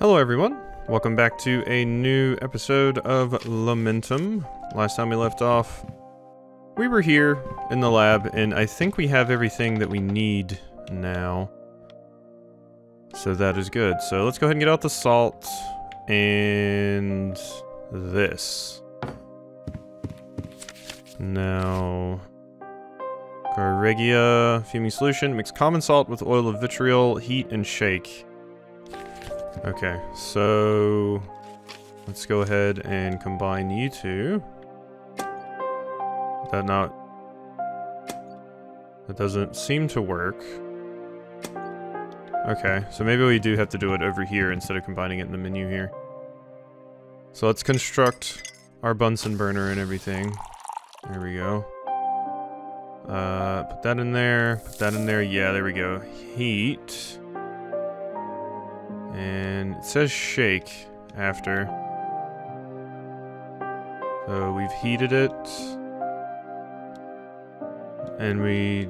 Hello everyone, welcome back to a new episode of Lamentum. Last time we left off, we were here in the lab, and I think we have everything that we need now. So that is good. So let's go ahead and get out the salt and this. Now, Carregia Fuming Solution, mix common salt with oil of vitriol, heat and shake. Okay, so let's go ahead and combine you two. That doesn't seem to work. Okay, so maybe we do have to do it over here instead of combining it in the menu here. So let's construct our Bunsen burner and everything. There we go. Put that in there, put that in there. Yeah, there we go. Heat. And it says shake after. So we've heated it. And we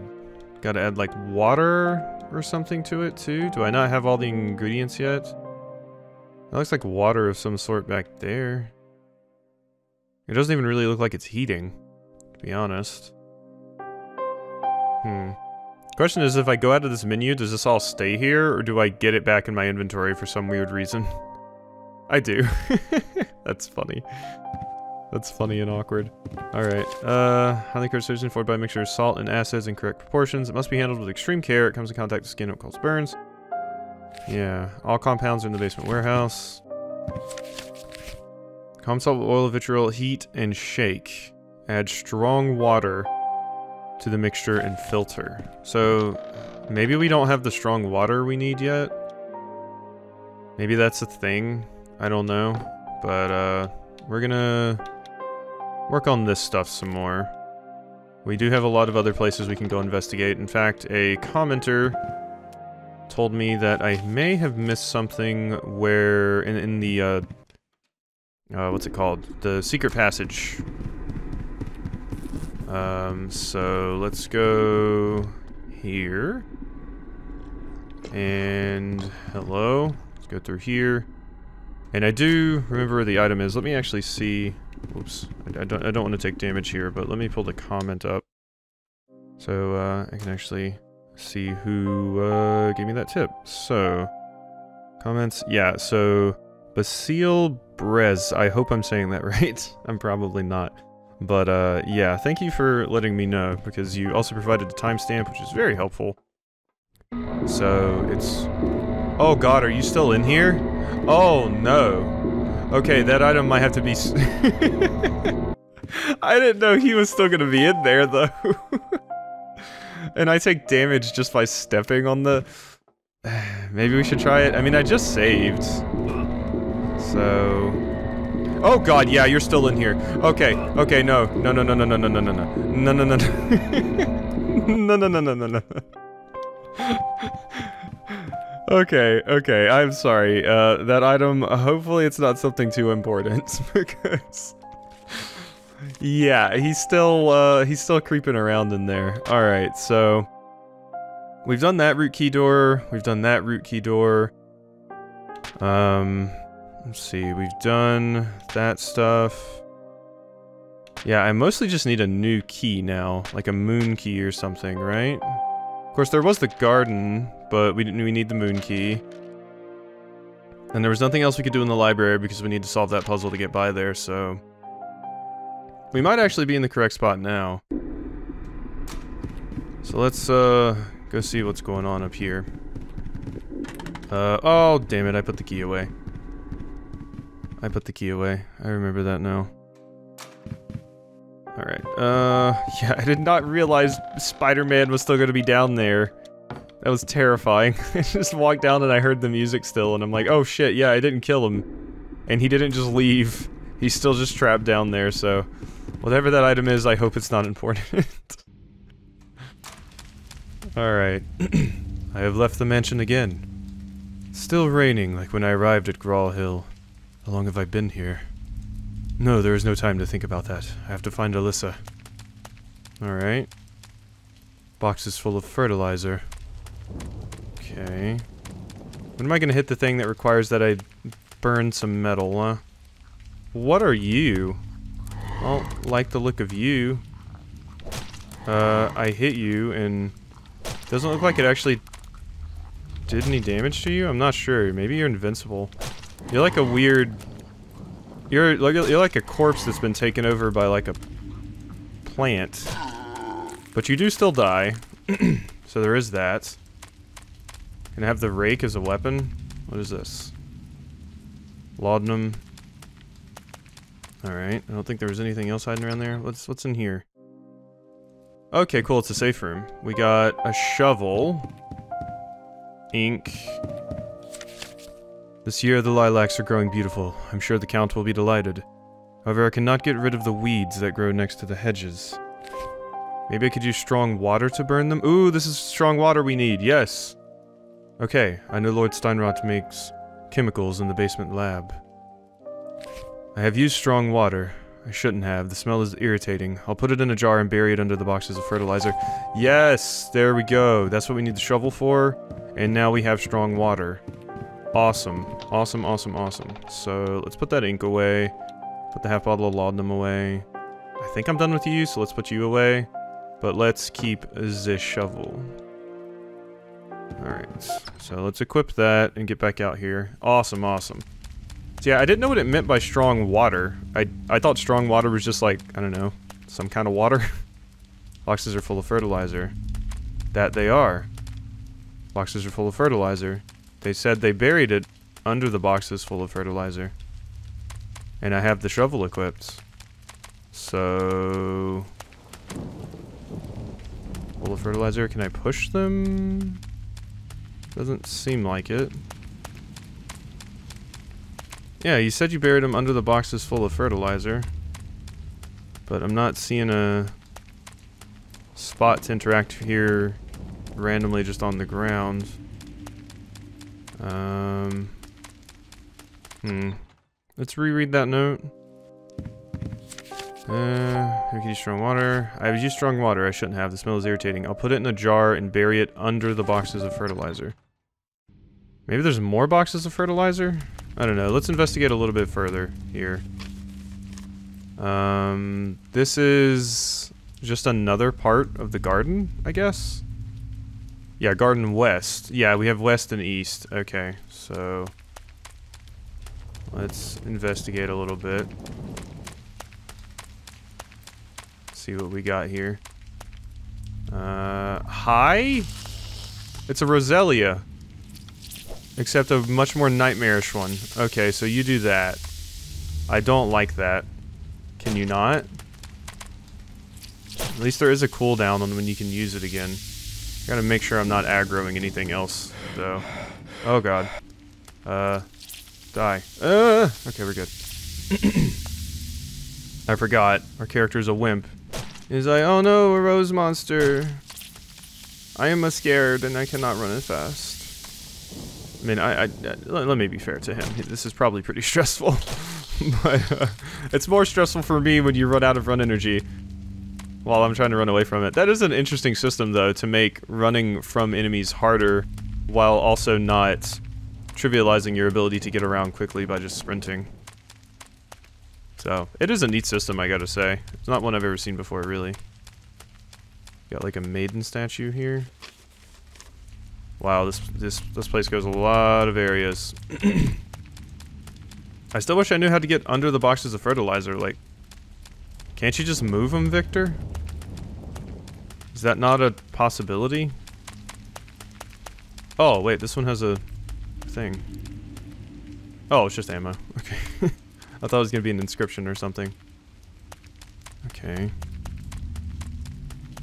gotta add like water or something to it too. Do I not have all the ingredients yet? It looks like water of some sort back there. It doesn't even really look like it's heating, to be honest. Question is, if I go out of this menu, does this all stay here, or do I get it back in my inventory for some weird reason? I do. That's funny. That's funny and awkward. Alright, highly cured solution formed by a mixture of salt and acids in correct proportions. It must be handled with extreme care. It comes in contact with skin and causes burns. Yeah, all compounds are in the basement warehouse. Common salt with oil of vitriol, heat, and shake. Add strong water to the mixture and filter. So maybe we don't have the strong water we need yet. Maybe that's a thing. I don't know. But we're gonna work on this stuff some more. We do have a lot of other places we can go investigate. In fact, a commenter told me that I may have missed something where in the, what's it called? The secret passage. So let's go here, and hello, let's go through here, and I do remember where the item is. Let me actually see, oops, I don't want to take damage here, but let me pull the comment up, so I can actually see who gave me that tip. So, comments, yeah, so Basile Brez, I hope I'm saying that right, I'm probably not. But yeah, thank you for letting me know, because you also provided the timestamp, which is very helpful. So it's... Oh god, are you still in here? Oh no. Okay, that item might have to be... I didn't know he was still going to be in there, though. And I take damage just by stepping on the... Maybe we should try it. I mean, I just saved. So... Oh god, yeah, you're still in here. Okay, okay, no. No, no, no, no, no, no, no, no, no. No, no, no, no. No, no, no, no, no, no. Okay, okay, I'm sorry. That item, hopefully it's not something too important, because... Yeah, he's still creeping around in there. Alright, so... We've done that root key door. We've done that root key door. Let's see, we've done that stuff. Yeah, I mostly just need a new key now, like a moon key or something, right? Of course, there was the garden, but we need the moon key. And there was nothing else we could do in the library because we need to solve that puzzle to get by there, so... We might actually be in the correct spot now. So let's, go see what's going on up here. Oh, damn it, I put the key away. I put the key away. I remember that now. Alright, yeah, I did not realize Spider-Man was still gonna be down there. That was terrifying. I just walked down and I heard the music still, and I'm like, oh shit, yeah, I didn't kill him. And he didn't just leave. He's still just trapped down there, so... Whatever that item is, I hope it's not important. Alright. I have left the mansion again. It's still raining, like when I arrived at Grau Hill. How long have I been here? No, there is no time to think about that. I have to find Alyssa. Alright. Boxes full of fertilizer. Okay. When am I gonna hit the thing that requires that I burn some metal, huh? What are you? I don't like the look of you. I hit you and doesn't look like it actually did any damage to you. I'm not sure. Maybe you're invincible. You're like a weird... You're like a corpse that's been taken over by like a plant. But you do still die. So there is that. Can I have the rake as a weapon? What is this? Laudanum. Alright, I don't think there was anything else hiding around there. What's in here? Okay, cool, it's a safe room. We got a shovel. Ink. This year the lilacs are growing beautiful. I'm sure the Count will be delighted. However, I cannot get rid of the weeds that grow next to the hedges. Maybe I could use strong water to burn them? Ooh, this is strong water we need, yes! Okay, I know Lord Steinrot makes chemicals in the basement lab. I have used strong water. I shouldn't have. The smell is irritating. I'll put it in a jar and bury it under the boxes of fertilizer. Yes! There we go. That's what we need the shovel for. And now we have strong water. Awesome. Awesome, awesome, awesome. So, let's put that ink away. Put the half bottle of laudanum away. I think I'm done with you, so let's put you away. But let's keep this shovel. Alright. So, let's equip that and get back out here. Awesome, awesome. So yeah, I didn't know what it meant by strong water. I thought strong water was just like, I don't know, some kind of water. Boxes are full of fertilizer. That they are. Boxes are full of fertilizer. They said they buried it under the boxes full of fertilizer. And I have the shovel equipped. So... full of fertilizer, can I push them? Doesn't seem like it. Yeah, you said you buried them under the boxes full of fertilizer. But I'm not seeing a spot to interact here randomly just on the ground. Let's reread that note. I can use strong water. I have used strong water. I shouldn't have. The smell is irritating. I'll put it in a jar and bury it under the boxes of fertilizer. Maybe there's more boxes of fertilizer? I don't know. Let's investigate a little bit further here. This is just another part of the garden, I guess? Yeah, garden west. Yeah, we have west and east. Okay, so... let's investigate a little bit. See what we got here. Hi? It's a Roselia. Except a much more nightmarish one. Okay, so you do that. I don't like that. Can you not? At least there is a cooldown on when you can use it again. Gotta make sure I'm not aggroing anything else, though. Oh god. Die. Okay, we're good. I forgot. Our character's a wimp. He's like, oh no, a rose monster. I am scared and I cannot run it fast. I mean, let me be fair to him. This is probably pretty stressful. But it's more stressful for me when you run out of run energy while I'm trying to run away from it. That is an interesting system, though, to make running from enemies harder while also not trivializing your ability to get around quickly by just sprinting. So, it is a neat system, I gotta say. It's not one I've ever seen before, really. Got, like, a maiden statue here. Wow, this place goes a lot of areas. I still wish I knew how to get under the boxes of fertilizer, like... can't you just move them, Victor? Is that not a possibility? Oh, wait, this one has a... thing. Oh, it's just ammo. Okay. I thought it was gonna be an inscription or something. Okay.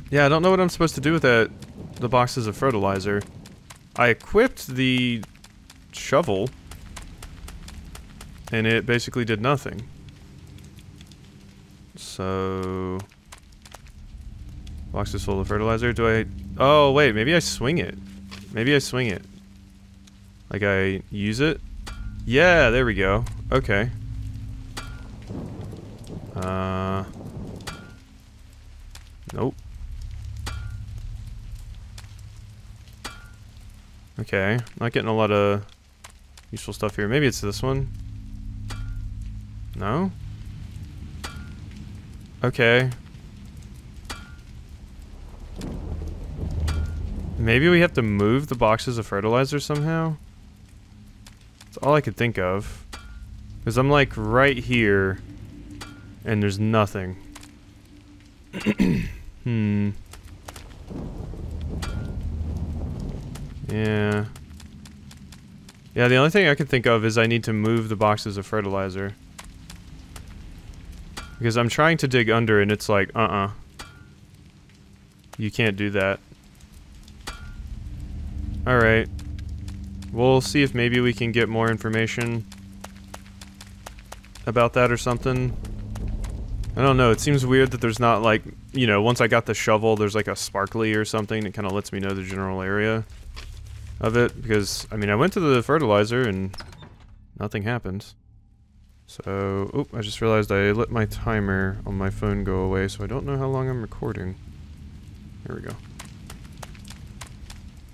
Yeah, I don't know what I'm supposed to do with that. The boxes of fertilizer. I equipped the shovel, and it basically did nothing. So... boxes full of fertilizer, do I... oh, wait, maybe I swing it. Maybe I swing it. Like, I use it? Yeah, there we go. Okay. Nope. Okay, not getting a lot of useful stuff here. Maybe it's this one. No? Okay. Maybe we have to move the boxes of fertilizer somehow? That's all I could think of. Because I'm like right here, and there's nothing. Hmm. Yeah. Yeah, the only thing I could think of is I need to move the boxes of fertilizer. Because I'm trying to dig under and it's like, uh-uh. You can't do that. Alright. We'll see if maybe we can get more information about that or something. I don't know, it seems weird that there's not like, you know, once I got the shovel, there's like a sparkly or something that kind of lets me know the general area of it. Because, I mean, I went to the fertilizer and nothing happened. So, oop, I just realized I let my timer on my phone go away, so I don't know how long I'm recording. Here we go.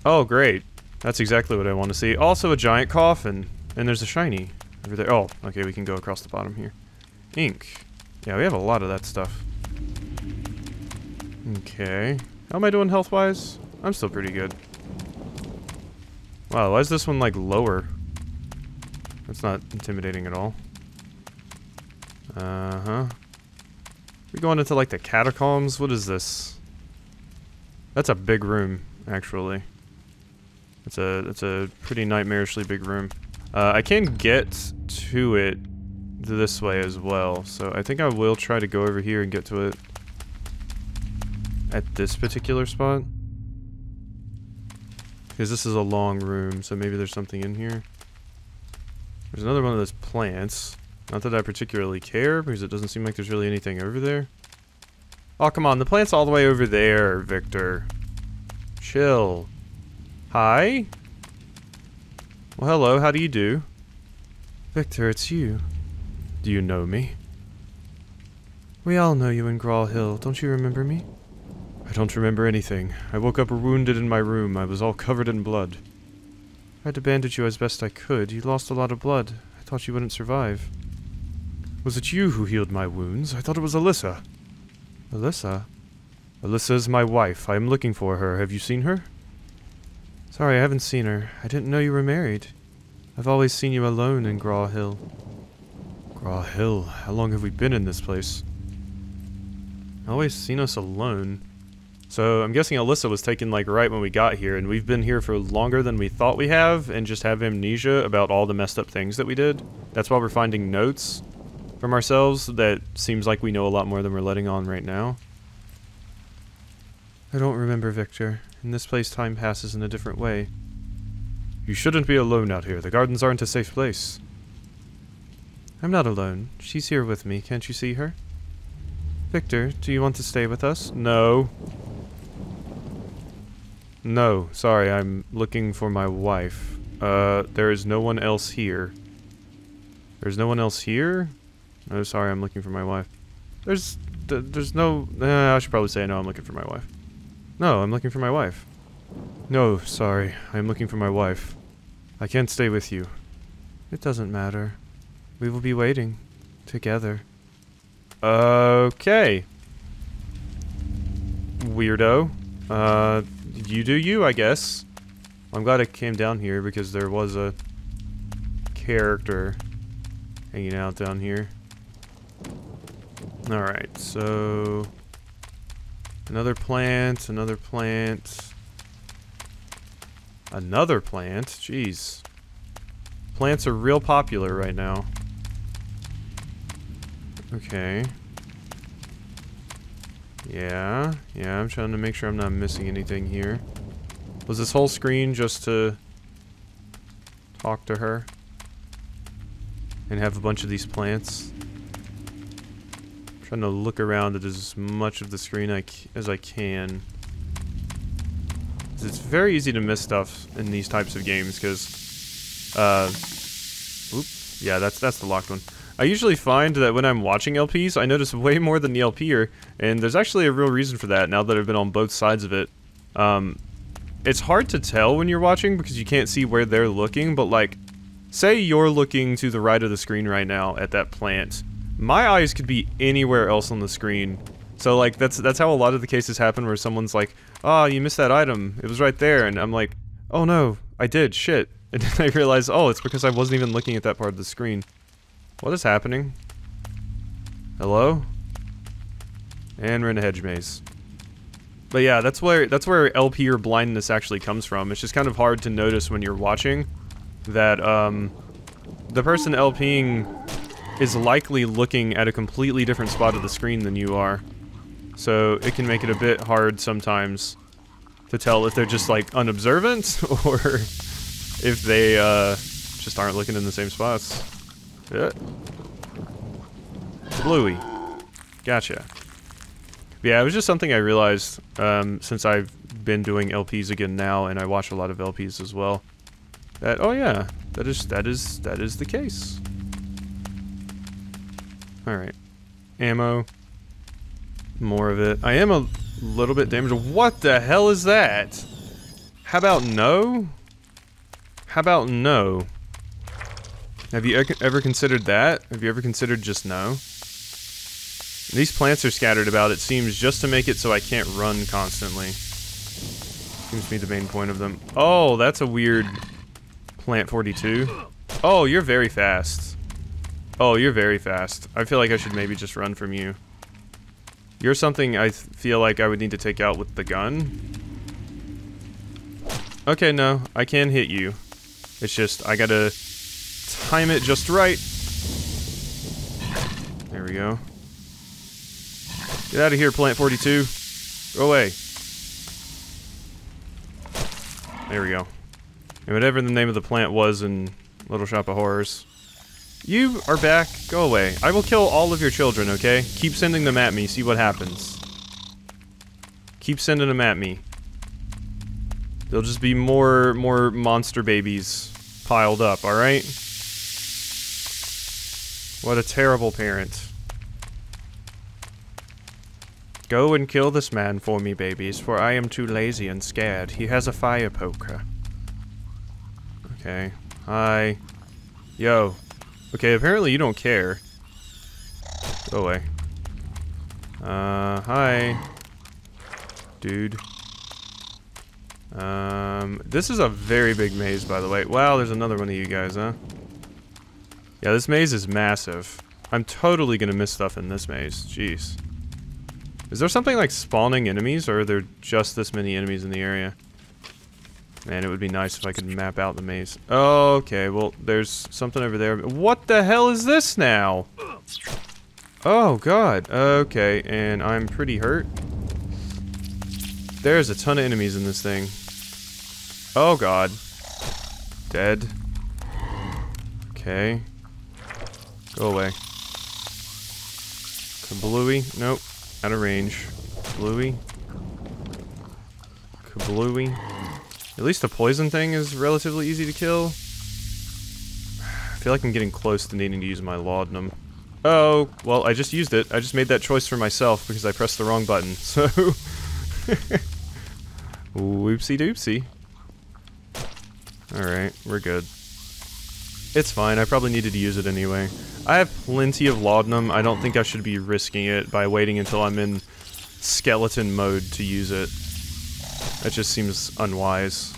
Oh, great. That's exactly what I want to see. Also a giant coffin. And there's a shiny over there. Oh, okay, we can go across the bottom here. Ink. Yeah, we have a lot of that stuff. Okay. How am I doing health-wise? I'm still pretty good. Wow, why is this one, like, lower? That's not intimidating at all. Uh-huh. We're going into, like, the catacombs? What is this? That's a big room, actually. It's a pretty nightmarishly big room. I can get to it this way as well, so I think I will try to go over here and get to it at this particular spot. Because this is a long room, so maybe there's something in here. There's another one of those plants. Not that I particularly care, because it doesn't seem like there's really anything over there. Oh, come on, the plant's all the way over there, Victor. Chill. Hi? Well, hello, how do you do? Victor, it's you. Do you know me? We all know you in Grau Hill. Don't you remember me? I don't remember anything. I woke up wounded in my room. I was all covered in blood. I had to bandage you as best I could. You lost a lot of blood. I thought you wouldn't survive. Was it you who healed my wounds? I thought it was Alyssa. Alyssa? Alyssa is my wife. I am looking for her. Have you seen her? Sorry, I haven't seen her. I didn't know you were married. I've always seen you alone in Grau Hill. Grau Hill, how long have we been in this place? Always seen us alone. So I'm guessing Alyssa was taken like right when we got here, and we've been here for longer than we thought we have, and just have amnesia about all the messed up things that we did. That's why we're finding notes from ourselves that seems like we know a lot more than we're letting on right now. I don't remember, Victor. In this place, time passes in a different way. You shouldn't be alone out here. The gardens aren't a safe place. I'm not alone. She's here with me. Can't you see her? Victor, do you want to stay with us? No. No, sorry, I'm looking for my wife. There is no one else here. There's no one else here? No, sorry, I'm looking for my wife. There's no... I should probably say no, I'm looking for my wife. No, I'm looking for my wife. No, sorry. I'm looking for my wife. I can't stay with you. It doesn't matter. We will be waiting. Together. Okay. Weirdo. You do you, I guess. I'm glad I came down here because there was a character hanging out down here. Alright, so... Another plant. Jeez. Plants are real popular right now. Okay. Yeah, I'm trying to make sure I'm not missing anything here. Was this whole screen just to talk to her? And have a bunch of these plants? Trying to look around at as much of the screen as I can. It's very easy to miss stuff in these types of games because, oop, yeah, that's the locked one. I usually find that when I'm watching LPs, I notice way more than the LP'er, and there's actually a real reason for that. Now that I've been on both sides of it, it's hard to tell when you're watching because you can't see where they're looking. But like, say you're looking to the right of the screen right now at that plant. My eyes could be anywhere else on the screen. So, like, that's how a lot of the cases happen, where someone's like, "Ah, oh, you missed that item. It was right there." And I'm like, "Oh no, I did, shit." And then I realize, oh, it's because I wasn't even looking at that part of the screen. What is happening? Hello? And we're in a hedge maze. But yeah, that's where LP or blindness actually comes from. It's just kind of hard to notice when you're watching that the person LPing is likely looking at a completely different spot of the screen than you are. So it can make it a bit hard sometimes to tell if they're just like unobservant or if they just aren't looking in the same spots. Yeah. Bluey. Gotcha. Yeah, it was just something I realized since I've been doing LPs again now, and I watch a lot of LPs as well. That, oh yeah, that is the case. All right, ammo. More of it. I am a little bit damaged. What the hell is that? How about no? How about no? Have you ever considered that? Have you ever considered just no? These plants are scattered about, it seems, just to make it so I can't run constantly. Seems to be the main point of them. Oh, that's a weird Plant 42. Oh, you're very fast. Oh, you're very fast. I feel like I should maybe just run from you. You're something I feel like I would need to take out with the gun. Okay, no, I can hit you. It's just, I gotta time it just right. There we go. Get out of here, Plant 42. Go away. There we go. And whatever the name of the plant was in Little Shop of Horrors. You are back. Go away. I will kill all of your children, okay? Keep sending them at me. See what happens. Keep sending them at me. There'll just be more monster babies piled up, alright? What a terrible parent. Go and kill this man for me, babies, for I am too lazy and scared. He has a fire poker. Okay. Hi. Yo. Okay, apparently you don't care. Go away. Hi. Dude. This is a very big maze, by the way. Wow, there's another one of you guys, huh? Yeah, this maze is massive. I'm totally gonna miss stuff in this maze. Jeez. Is there something like spawning enemies, or are there just this many enemies in the area? Man, it would be nice if I could map out the maze. Oh, okay, well, there's something over there. What the hell is this now? Oh, God. Okay, and I'm pretty hurt. There's a ton of enemies in this thing. Oh, God. Dead. Okay. Go away. Kablooey? Nope. Out of range. Bluey. Kablooey. At least the poison thing is relatively easy to kill. I feel like I'm getting close to needing to use my laudanum. Oh, well, I just used it. I just made that choice for myself because I pressed the wrong button, so... Whoopsie doopsie. Alright, we're good. It's fine, I probably needed to use it anyway. I have plenty of laudanum, I don't think I should be risking it by waiting until I'm in skeleton mode to use it. That just seems unwise.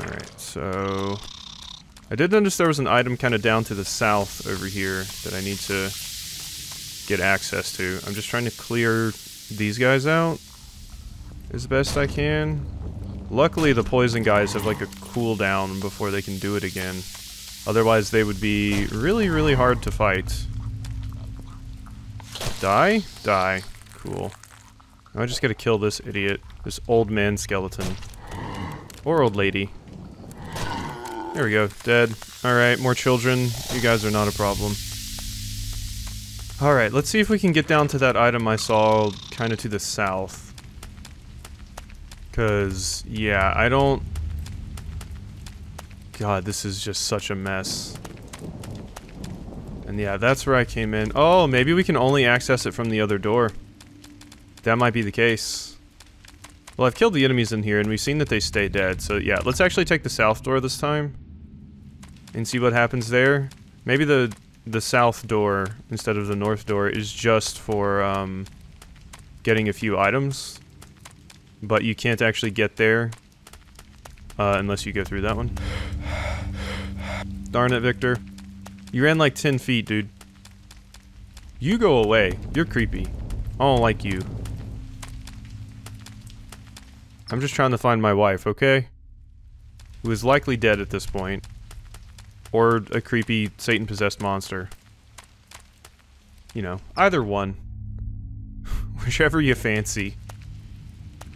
Alright, so... I did notice there was an item kind of down to the south over here that I need to get access to. I'm just trying to clear these guys out as best I can. Luckily the poison guys have like a cooldown before they can do it again. Otherwise they would be really hard to fight. Die? Die. Cool. Now I just gotta kill this idiot. This old man skeleton. Or old lady. There we go. Dead. Alright, more children. You guys are not a problem. Alright, let's see if we can get down to that item I saw kinda to the south. Cause, yeah, I don't... God, this is just such a mess. And yeah, that's where I came in. Oh, maybe we can only access it from the other door. That might be the case. Well, I've killed the enemies in here, and we've seen that they stay dead. So yeah, let's actually take the south door this time. And see what happens there. Maybe the the south door instead of the north door is just for getting a few items, but you can't actually get there unless you go through that one. Darn it, Victor. You ran like 10 feet, dude. You go away. You're creepy. I don't like you. I'm just trying to find my wife, okay? Who is likely dead at this point. Or a creepy Satan-possessed monster. You know, either one. Whichever you fancy.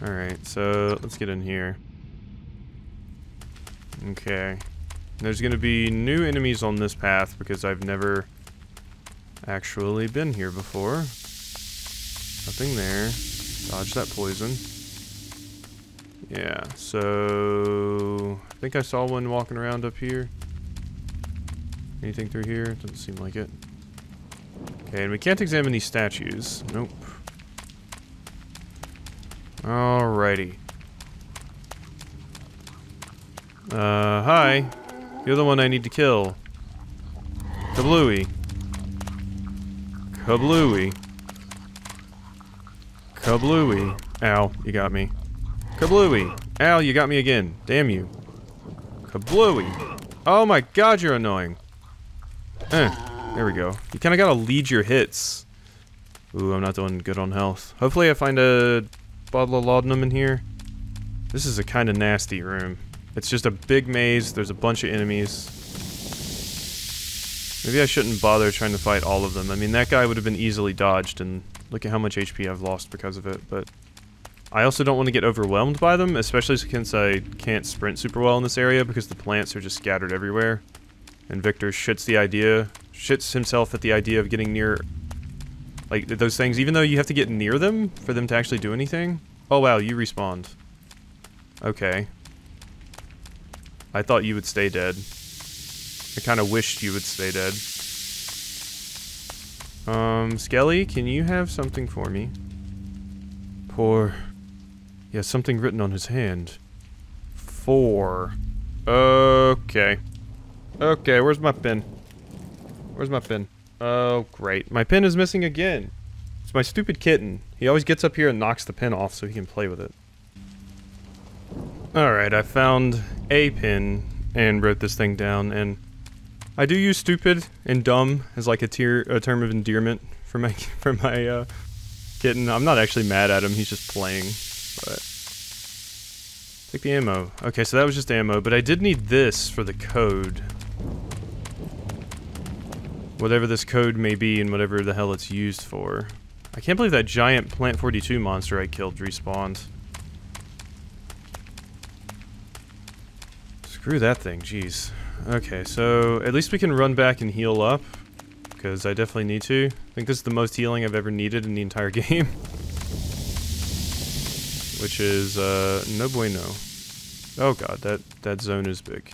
Alright, so let's get in here. Okay. There's gonna be new enemies on this path because I've never actually been here before. Nothing there. Dodge that poison. Yeah, so I think I saw one walking around up here. Anything through here? Doesn't seem like it. Okay, and we can't examine these statues. Nope. Alrighty. Hi. You're the one I need to kill. Kablooey. Kablooey. Kablooey. Ow, you got me. Kablooey. Ow, you got me again. Damn you. Kablooey. Oh my god, you're annoying. There we go. You kinda gotta lead your hits. Ooh, I'm not doing good on health. Hopefully I find a bottle of laudanum in here. This is a kinda nasty room. It's just a big maze, there's a bunch of enemies. Maybe I shouldn't bother trying to fight all of them. I mean, that guy would have been easily dodged, and look at how much HP I've lost because of it, but... I also don't want to get overwhelmed by them, especially since I can't sprint super well in this area because the plants are just scattered everywhere. And Victor shits himself at the idea of getting near, like, those things, even though you have to get near them for them to actually do anything. Oh wow, you respawned. Okay. I thought you would stay dead. I kind of wished you would stay dead. Skelly, can you have something for me? Poor... He has something written on his hand. 4. Okay. Okay, where's my pen? Where's my pen? Oh, great. My pen is missing again. It's my stupid kitten. He always gets up here and knocks the pen off so he can play with it. Alright, I found a pen and wrote this thing down, and I do use stupid and dumb as like a term of endearment for my kitten. I'm not actually mad at him, he's just playing, but... Take the ammo. Okay, so that was just ammo, but I did need this for the code. Whatever this code may be and whatever the hell it's used for. I can't believe that giant Plant 42 monster I killed respawned. Screw that thing, jeez. Okay, so at least we can run back and heal up. Because I definitely need to. I think this is the most healing I've ever needed in the entire game. Which is, no bueno. Oh god, that zone is big.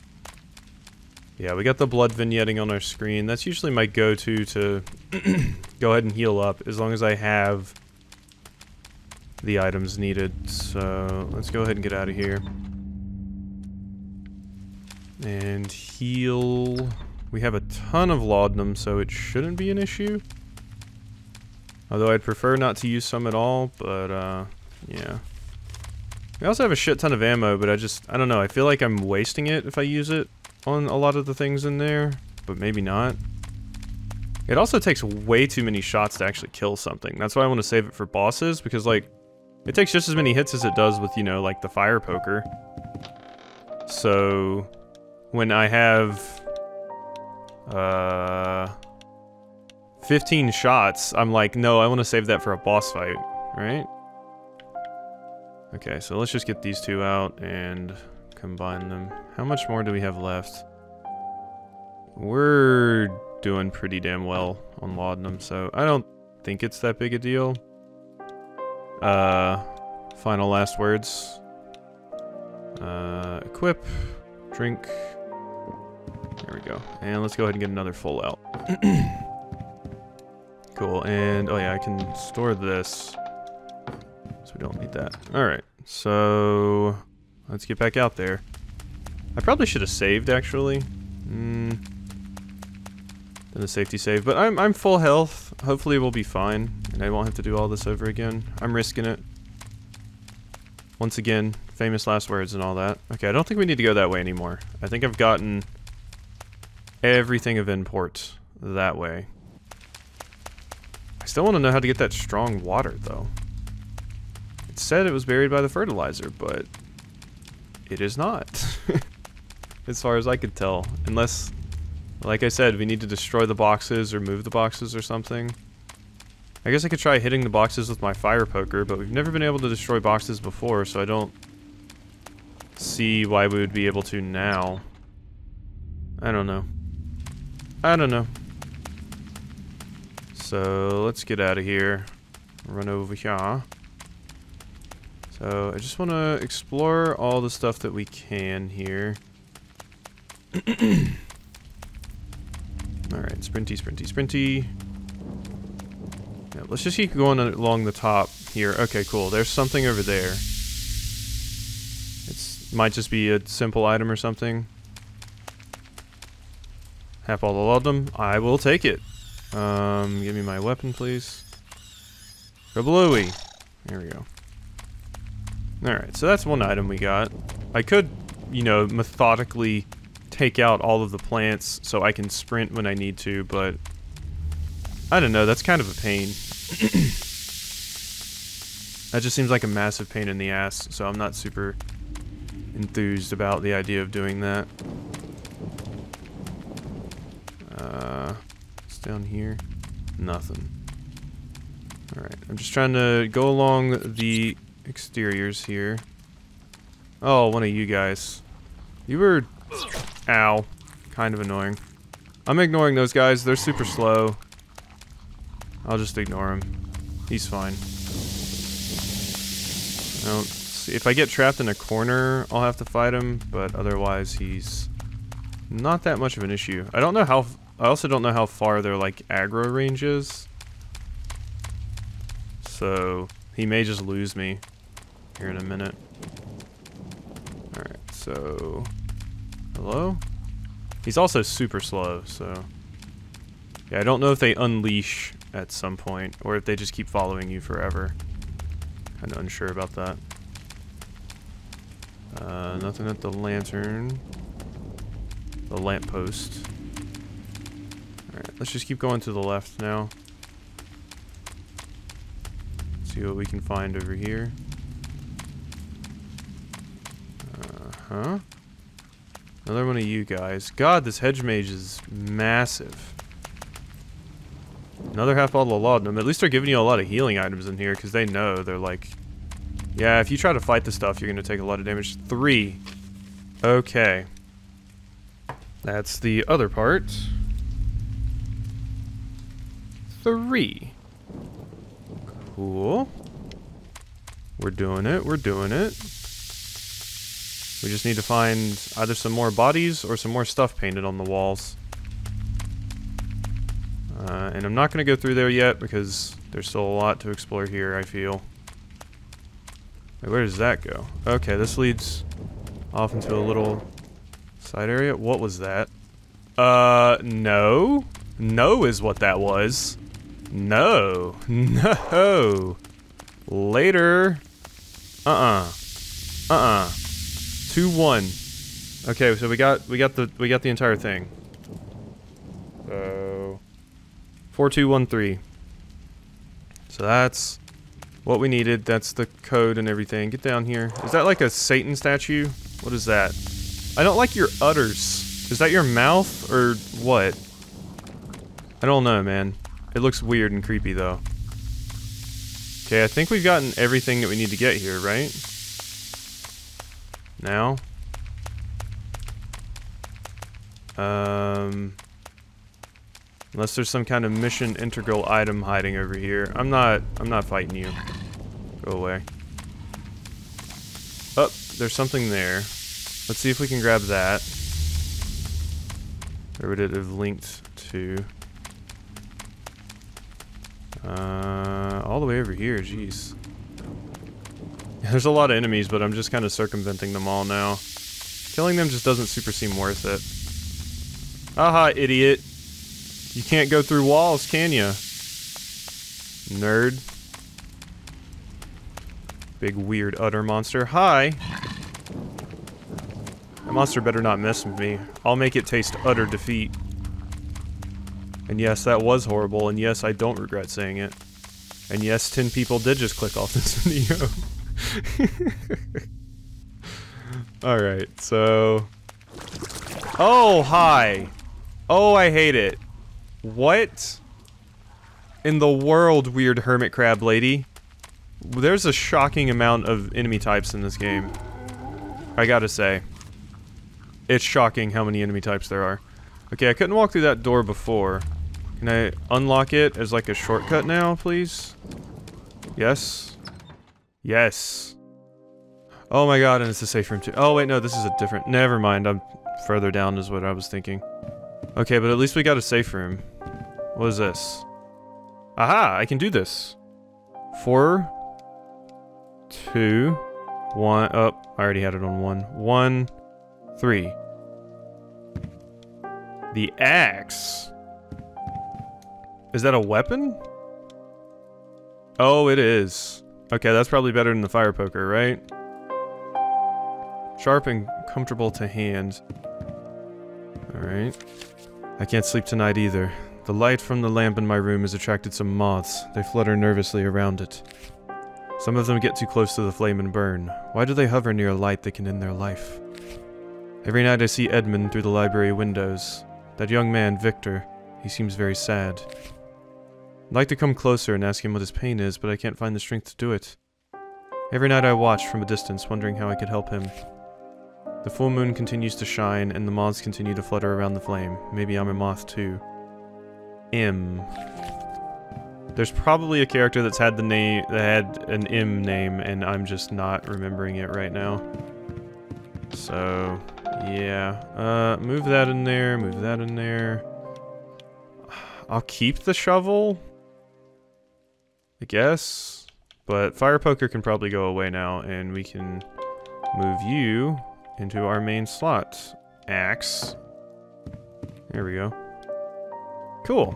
Yeah, we got the blood vignetting on our screen. That's usually my go-to to go ahead and heal up, as long as I have the items needed. So, let's go ahead and get out of here. And heal... We have a ton of laudanum, so it shouldn't be an issue. Although I'd prefer not to use some at all, but, yeah. We also have a shit ton of ammo, but I don't know, I feel like I'm wasting it if I use it on a lot of the things in there, but maybe not. It also takes way too many shots to actually kill something. That's why I want to save it for bosses, because, like, it takes just as many hits as it does with, you know, like, the fire poker. So, when I have... 15 shots, I'm like, no, I want to save that for a boss fight, right? Okay, so let's just get these two out and combine them. How much more do we have left? We're doing pretty damn well on laudanum, so I don't think it's that big a deal. Final last words. Equip, drink... There we go. And let's go ahead and get another full out. Cool. And, oh yeah, I can store this. So we don't need that. Alright. So, let's get back out there. I probably should have saved, actually. than the safety save. But I'm full health. Hopefully we'll be fine, and I won't have to do all this over again. I'm risking it. Once again, famous last words and all that. Okay, I don't think we need to go that way anymore. I think I've gotten everything of import that way. I still want to know how to get that strong water, though. It said it was buried by the fertilizer, but it is not. As far as I could tell. Unless, like I said, we need to destroy the boxes or move the boxes or something. I guess I could try hitting the boxes with my fire poker, but we've never been able to destroy boxes before, so I don't see why we would be able to now. I don't know. I don't know. So let's get out of here. Run over here. So I just want to explore all the stuff that we can here. Alright, sprinty, sprinty, sprinty. Yeah, let's just keep going along the top here. Okay, cool. There's something over there. It might just be a simple item or something. Half all the laudanum. I will take it. Give me my weapon, please. Kablooey. There we go. Alright, so that's one item we got. I could, you know, methodically take out all of the plants so I can sprint when I need to, but I don't know, that's kind of a pain. That just seems like a massive pain in the ass, so I'm not super enthused about the idea of doing that. Down here, nothing. All right, I'm just trying to go along the exteriors here. Oh, one of you guys. You were, ow, kind of annoying. I'm ignoring those guys, they're super slow. I'll just ignore him. He's fine. Now, see, if I get trapped in a corner, I'll have to fight him, but otherwise he's not that much of an issue. I don't know how... I also don't know how far their, like, aggro range is. So, he may just lose me here in a minute. Alright, so... Hello? He's also super slow, so... Yeah, I don't know if they unleash at some point, or if they just keep following you forever. Kinda unsure about that. Nothing at the lantern. The lamppost. Alright, let's just keep going to the left now. See what we can find over here. Uh-huh. Another one of you guys. God, this hedge mage is massive. Another half bottle of laudanum. At least they're giving you a lot of healing items in here, because they know. They're like, yeah, if you try to fight this stuff, you're going to take a lot of damage. 3. Okay. That's the other part. 3. Cool. We're doing it. We're doing it. We just need to find either some more bodies or some more stuff painted on the walls. And I'm not going to go through there yet because there's still a lot to explore here, I feel. Wait, where does that go? Okay, this leads off into a little side area. What was that? No. No is what that was. No. No. Later. 2-1. Okay, so we got the entire thing. So 4213. So that's what we needed. That's the code and everything. Get down here. Is that like a Satan statue? What is that? I don't like your udders. Is that your mouth or what? I don't know, man. It looks weird and creepy, though. Okay, I think we've gotten everything that we need to get here, right? Now? Unless there's some kind of mission integral item hiding over here. I'm not fighting you. Go away. Oh, there's something there. Let's see if we can grab that. Where would it have linked to? All the way over here, jeez. There's a lot of enemies, but I'm just kind of circumventing them all now. Killing them just doesn't super seem worth it. Aha, idiot. You can't go through walls, can you? Nerd. Big weird udder monster. Hi! That monster better not mess with me. I'll make it taste utter defeat. And yes, that was horrible, and yes, I don't regret saying it. And yes, 10 people did just click off this video. Alright, so... Oh, hi! Oh, I hate it. What? In the world, weird hermit crab lady? There's a shocking amount of enemy types in this game. I gotta say. It's shocking how many enemy types there are. Okay, I couldn't walk through that door before. Can I unlock it as like a shortcut now, please? Yes. Yes. Oh my god, and it's a safe room too. Oh wait, no, this is a different... Never mind, I'm further down is what I was thinking. Okay, but at least we got a safe room. What is this? Aha, I can do this. 4, 2, 1... Oh, I already had it on 1, 1, 3. The axe. Is that a weapon? Oh, it is. Okay, that's probably better than the fire poker, right? Sharp and comfortable to hand. Alright. I can't sleep tonight either. The light from the lamp in my room has attracted some moths. They flutter nervously around it. Some of them get too close to the flame and burn. Why do they hover near a light that can end their life? Every night I see Edmund through the library windows. That young man, Victor, he seems very sad. I'd like to come closer and ask him what his pain is, but I can't find the strength to do it. Every night I watch from a distance, wondering how I could help him. The full moon continues to shine, and the moths continue to flutter around the flame. Maybe I'm a moth too. M. There's probably a character that's had the name that had an M name, and I'm just not remembering it right now. So, yeah. Move that in there, move that in there. I'll keep the shovel, I guess. But fire poker can probably go away now, and we can move you into our main slot. Axe. There we go. Cool.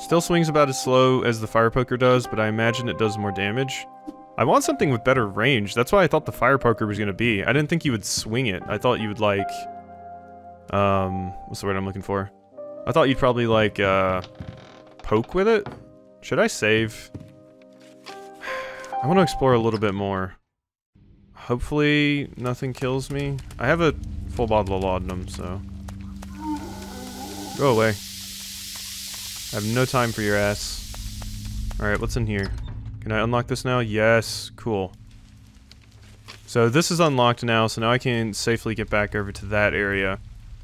Still swings about as slow as the fire poker does, but I imagine it does more damage. I want something with better range. That's why I thought the fire poker was gonna be. I didn't think you would swing it. I thought you would like... what's the word I'm looking for? I thought you'd probably like, poke with it? Should I save? I want to explore a little bit more. Hopefully nothing kills me. I have a full bottle of laudanum, so... Go away. I have no time for your ass. Alright, what's in here? Can I unlock this now? Yes, cool. So this is unlocked now, so now I can safely get back over to that area.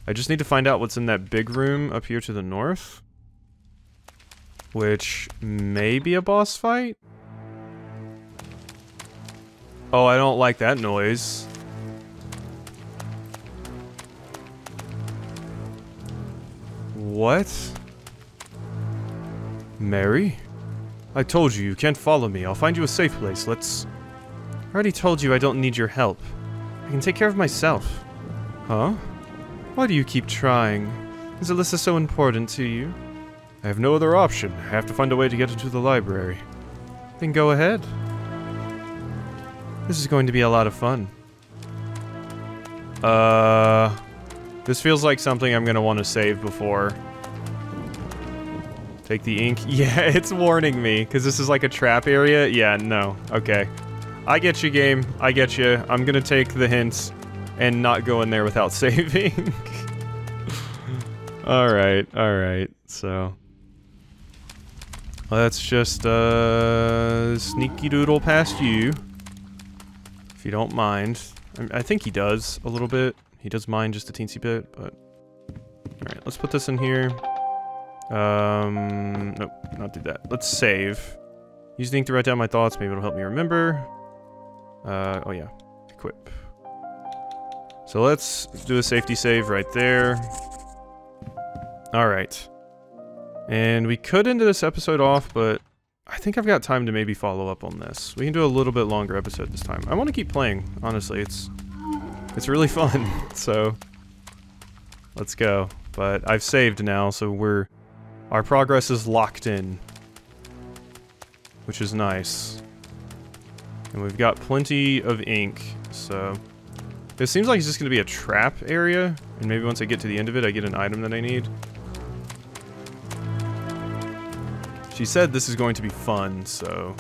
I just need to find out what's in that big room up here to the north, which may be a boss fight. Oh, I don't like that noise. What? Mary? I told you, you can't follow me. I'll find you a safe place. Let's... I already told you I don't need your help. I can take care of myself. Huh? Why do you keep trying? Is Alyssa so important to you? I have no other option. I have to find a way to get into the library. Then go ahead. This is going to be a lot of fun. This feels like something I'm gonna want to save before. Take the ink. Yeah, it's warning me, because this is like a trap area. Yeah, no. Okay. I get you, game. I get you. I'm gonna take the hints and not go in there without saving. Alright, alright, so... Let's just, sneaky doodle past you. If you don't mind. I think he does, a little bit. He does mind just a teensy bit, but... Alright, let's put this in here. Nope, not do that. Let's save. Use the ink to write down my thoughts, maybe it'll help me remember. Oh yeah. Equip. So let's do a safety save right there. Alright. And we could end this episode off, but I think I've got time to maybe follow up on this. We can do a little bit longer episode this time. I want to keep playing, honestly. It's really fun, so let's go. But I've saved now, so we're... our progress is locked in. Which is nice. And we've got plenty of ink, so... it seems like it's just going to be a trap area. And maybe once I get to the end of it, I get an item that I need. She said this is going to be fun, so...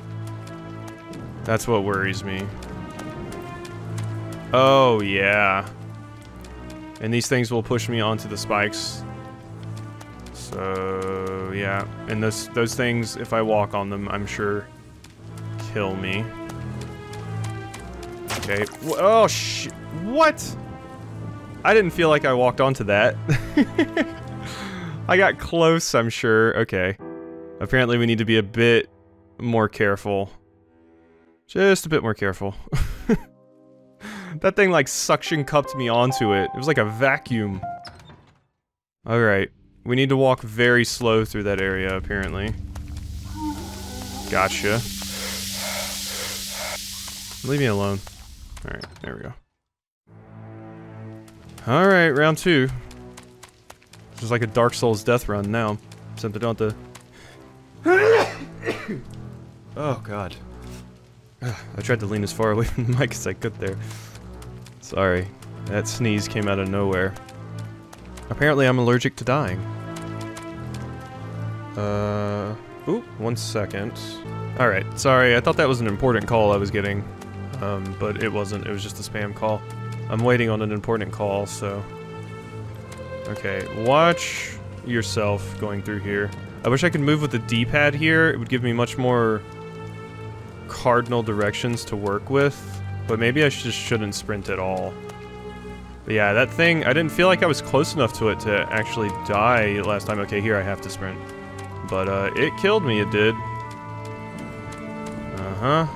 that's what worries me. Oh, yeah. And these things will push me onto the spikes. So, yeah. And those things, if I walk on them, I'm sure kill me. Okay. Oh, shit. What? I didn't feel like I walked onto that. I got close, I'm sure. Okay. Apparently we need to be a bit more careful. Just a bit more careful. That thing like suction cupped me onto it. It was like a vacuum. Alright. We need to walk very slow through that area, apparently. Gotcha. Leave me alone. Alright, there we go. Alright, round two. Just like a Dark Souls death run now. Except I don't have to... oh, God. I tried to lean as far away from the mic as I could there. Sorry. That sneeze came out of nowhere. Apparently I'm allergic to dying. Ooh, 1 second. Alright, sorry, I thought that was an important call I was getting. But it wasn't, it was just a spam call. I'm waiting on an important call, so... okay, watch yourself going through here. I wish I could move with the D-pad here, it would give me much more... cardinal directions to work with. But maybe I just shouldn't sprint at all. But yeah, that thing, I didn't feel like I was close enough to it to actually die last time. Okay, here I have to sprint. But, it killed me, it did. Uh-huh.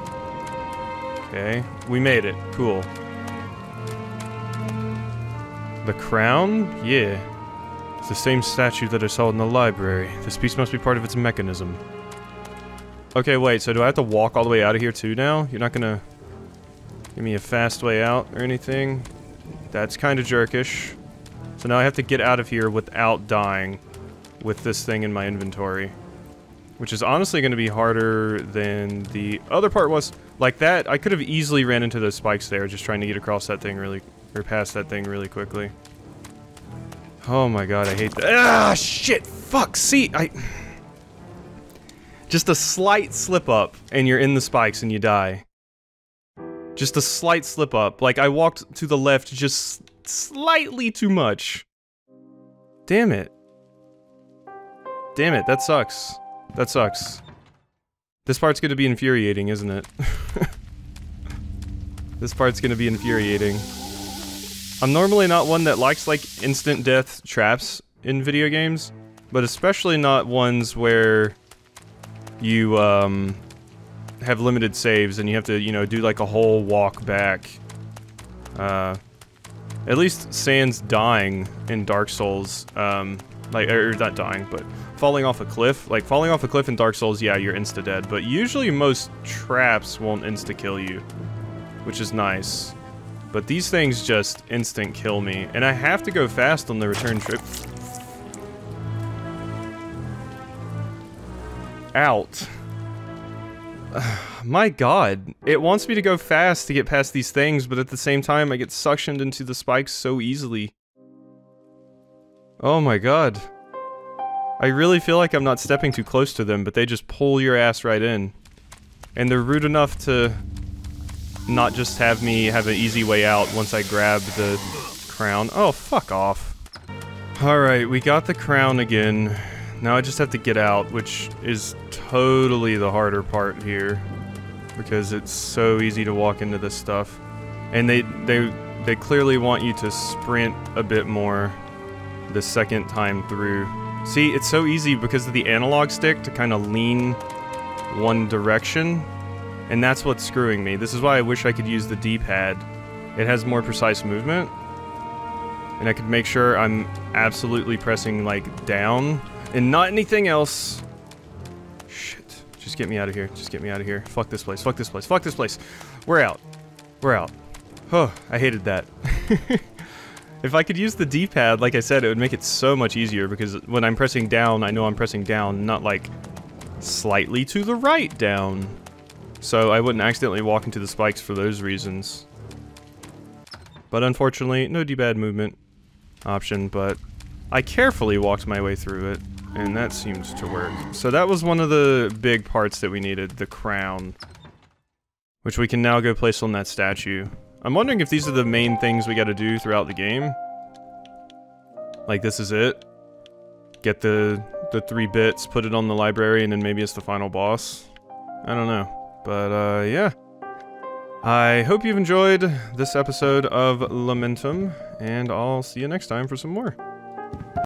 Okay, we made it. Cool. The crown? Yeah. It's the same statue that I saw in the library. This piece must be part of its mechanism. Okay, wait, so do I have to walk all the way out of here too now? You're not gonna give me a fast way out or anything? That's kind of jerkish. So now I have to get out of here without dying with this thing in my inventory. Which is honestly going to be harder than the other part was. Like that, I could have easily ran into those spikes there just trying to get across that thing really, or past that thing really quickly. Oh my god, I hate that. Ah, shit, fuck, see, just a slight slip up and you're in the spikes and you die. Just a slight slip up, like I walked to the left just slightly too much. Damn it. Damn it, that sucks. That sucks. This part's gonna be infuriating, isn't it? This part's gonna be infuriating. I'm normally not one that likes like instant death traps in video games, but especially not ones where you have limited saves and you have to, you know, do like a whole walk back. At least sans dying in Dark Souls, like, or not dying, but falling off a cliff. Like, falling off a cliff in Dark Souls, yeah, you're insta-dead, but usually most traps won't insta-kill you, which is nice. But these things just instant kill me, and I have to go fast on the return trip. Out. My god, it wants me to go fast to get past these things, but at the same time I get suctioned into the spikes so easily. Oh my god. I really feel like I'm not stepping too close to them, but they just pull your ass right in. And they're rude enough to not just have me have an easy way out once I grab the crown. Oh, fuck off. Alright, we got the crown again. Now I just have to get out, which is totally the harder part here. Because it's so easy to walk into this stuff. And they clearly want you to sprint a bit more the second time through. See, it's so easy because of the analog stick to kind of lean one direction. And that's what's screwing me. This is why I wish I could use the D-pad. It has more precise movement. And I could make sure I'm absolutely pressing, like, down. And not anything else. Shit. Just get me out of here. Just get me out of here. Fuck this place. Fuck this place. Fuck this place. We're out. We're out. Oh, I hated that. If I could use the D-pad, like I said, it would make it so much easier, because when I'm pressing down, I know I'm pressing down, not like slightly to the right down. So I wouldn't accidentally walk into the spikes for those reasons. But unfortunately, no D-pad movement option, but I carefully walked my way through it, and that seemed to work. So that was one of the big parts that we needed, the crown, which we can now go place on that statue. I'm wondering if these are the main things we gotta do throughout the game. Like, this is it. Get the three bits, put it on the library, and then maybe it's the final boss. I don't know. But, yeah. I hope you've enjoyed this episode of Lamentum, and I'll see you next time for some more.